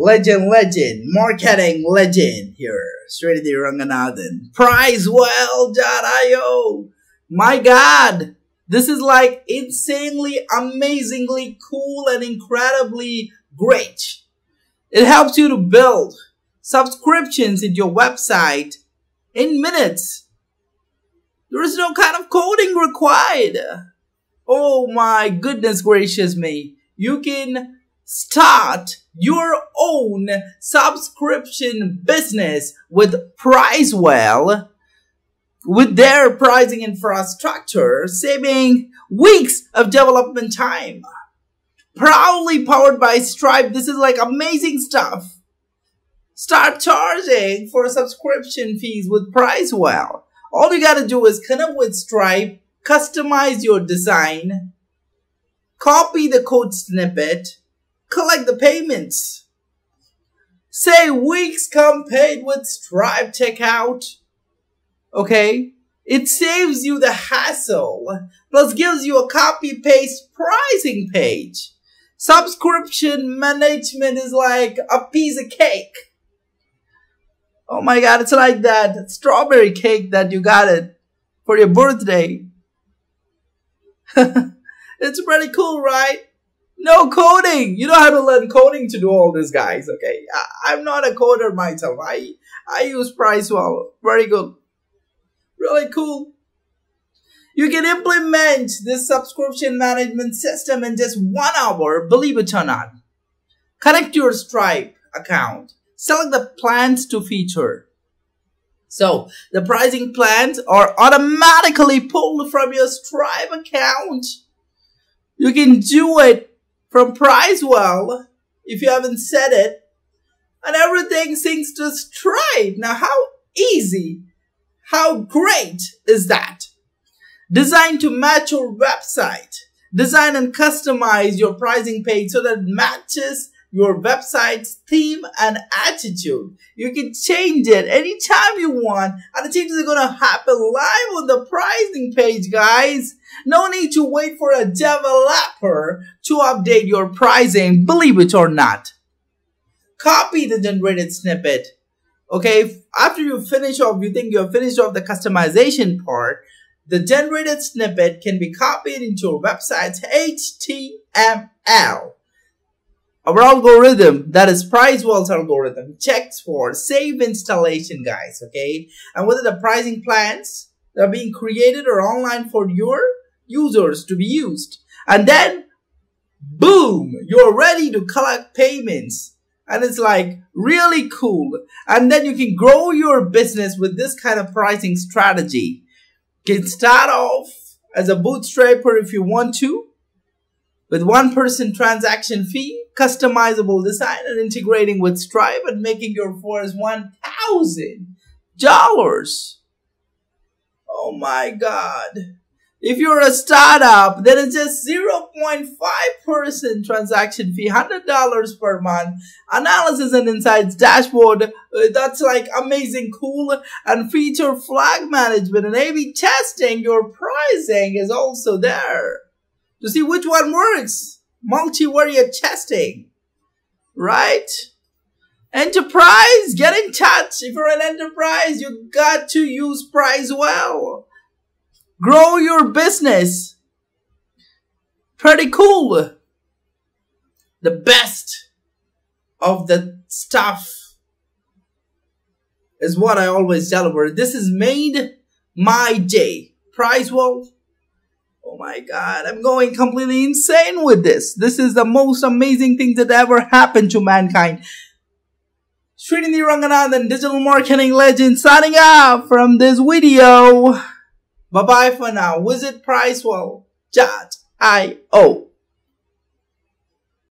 legend, marketing legend here, Srinidhi Ranganathan, Pricewell.io. My God, this is like insanely, amazingly cool and incredibly great. It helps you to build subscriptions in your website in minutes. There is no kind of coding required. Oh my goodness gracious me. You can start your own subscription business with Pricewell, with their pricing infrastructure, saving weeks of development time. Proudly powered by Stripe. This is like amazing stuff. Start charging for subscription fees with Pricewell. All you gotta do is connect with Stripe, customize your design, copy the code snippet, collect the payments. Say weeks come paid with Stripe checkout. Okay? It saves you the hassle, plus gives you a copy-paste pricing page. Subscription management is like a piece of cake. Oh my God, it's like that strawberry cake that you got it for your birthday. It's pretty cool, right? No coding. You don't have to learn coding to do all this, guys. Okay, I'm not a coder myself. I use Pricewell. Very good. Really cool. You can implement this subscription management system in just 1 hour, believe it or not. Connect your Stripe account. Select the plans to feature. So the pricing plans are automatically pulled from your Stripe account. You can do it from Pricewell if you haven't set it. And everything syncs to Stripe. Now how easy, how great is that? Designed to match your website. Design and customize your pricing page so that it matches your website's theme and attitude. You can change it anytime you want, and the changes are gonna happen live on the pricing page, guys. No need to wait for a developer to update your pricing, believe it or not. Copy the generated snippet. Okay, after you finish off, you think you're finished off the customization part, the generated snippet can be copied into your website's HTML. Our algorithm, that is Pricewell's algorithm, checks for save installation, guys, okay? And whether the pricing plans that are being created are online for your users to be used. And then, boom, you're ready to collect payments. And it's like really cool. And then you can grow your business with this kind of pricing strategy. You can start off as a bootstrapper if you want to, with 1% transaction fee, customizable design, and integrating with Stripe and making your first $1,000. Oh my God. If you're a startup, then it's just 0.5% transaction fee, $100 per month. Analysis and insights dashboard, that's like amazing, cool. And feature flag management and A/B testing, your pricing is also there to see which one works. Multivariate testing, right? Enterprise, get in touch. If you're an enterprise, you got to use Pricewell. Grow your business. Pretty cool. The best of the stuff is what I always deliver. This has made my day. Pricewell. Oh my God, I'm going completely insane with this. This is the most amazing thing that ever happened to mankind. Srinidhi Ranganathan, digital marketing legend, signing off from this video. Bye-bye for now. Visit Pricewell.io.